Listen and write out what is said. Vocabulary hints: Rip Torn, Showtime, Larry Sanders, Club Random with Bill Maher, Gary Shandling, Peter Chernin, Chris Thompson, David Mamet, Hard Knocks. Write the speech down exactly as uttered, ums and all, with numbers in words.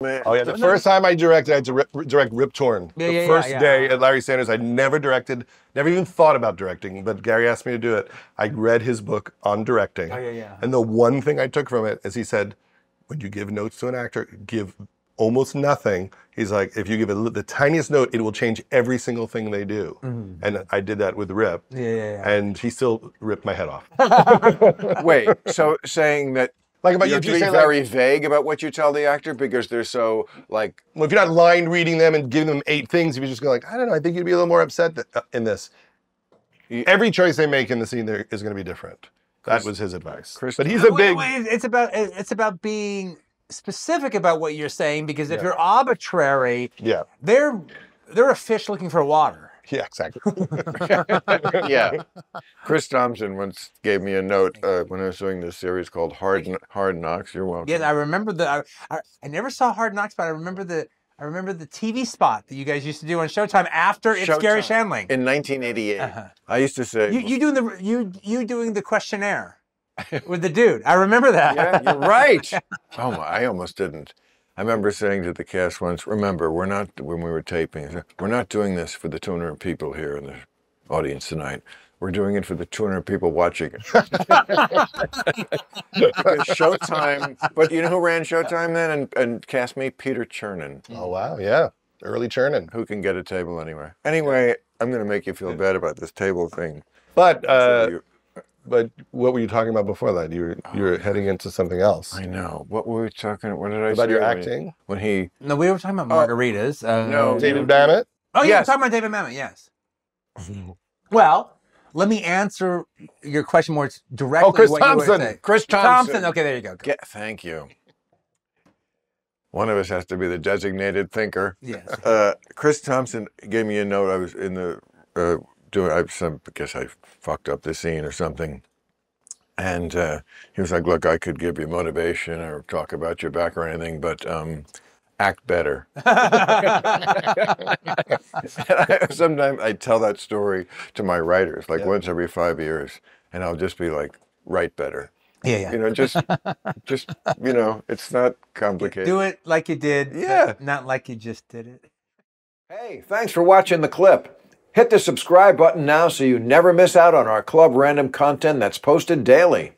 Man. Oh yeah, the first time I directed, I had to rip, direct Rip Torn. Yeah, the yeah, first yeah, yeah. day at Larry Sanders, I never directed, never even thought about directing, but Gary asked me to do it. I read his book on directing. Oh, yeah, yeah. And the one thing I took from it is he said, when you give notes to an actor, give almost nothing. He's like, if you give it the tiniest note, it will change every single thing they do. Mm-hmm. And I did that with Rip. Yeah, yeah, yeah. And he still ripped my head off. Wait, so saying that Like about you, you have to be very like, vague about what you tell the actor because they're so like. Well, if you're not line reading them and giving them eight things, if you're just going like, I don't know, I think you'd be a little more upset that, uh, in this. You, Every choice they make in the scene there is going to be different. Chris, that was his advice. Chris, but he's a wait, big. Wait, it's about it's about being specific about what you're saying because if yeah. you're arbitrary, yeah, they're they're a fish looking for water. Yeah, exactly. Yeah. Chris Thompson once gave me a note uh, when I was doing this series called Hard Hard Knocks. You're welcome. Yeah, I remember the. I, I, I never saw Hard Knocks, but I remember the. I remember the T V spot that you guys used to do on Showtime after Showtime. It's Gary Shandling in nineteen eighty-eight. Uh-huh. I used to say you, you doing the you you doing the questionnaire with the dude. I remember that. Yeah, you're right. Oh my! I almost didn't. I remember saying to the cast once, remember, we're not, when we were taping, we're not doing this for the two hundred people here in the audience tonight. We're doing it for the two hundred people watching it. Showtime, but you know who ran Showtime then and, and cast me? Peter Chernin. Oh, wow, yeah. Early Chernin. Who can get a table anyway. Anyway, I'm going to make you feel bad about this table thing. But, uh... So But what were you talking about before that? You were you were heading into something else. I know. What were we talking about? What did I about say? About your acting? When he... No, we were talking about margaritas. Uh, no. David Mamet? Oh, yeah, yes. We're talking about David Mamet, yes. Well, let me answer your question more directly. Oh, Chris what Thompson. You were saying. Chris Thompson. Thompson. Okay, there you go. Get, thank you. One of us has to be the designated thinker. Yes. Uh, Chris Thompson gave me a note. I was in the... Uh, Doing, I, some, I guess I fucked up the scene or something. And uh, he was like, look, I could give you motivation or talk about your back or anything, but um, act better. I, sometimes I tell that story to my writers, like yeah. once every five years, and I'll just be like, write better. Yeah, yeah. You know, just, just, you know, it's not complicated. Do it like you did, yeah. not like you just did it. Hey, thanks for watching the clip. Hit the subscribe button now so you never miss out on our Club Random content that's posted daily.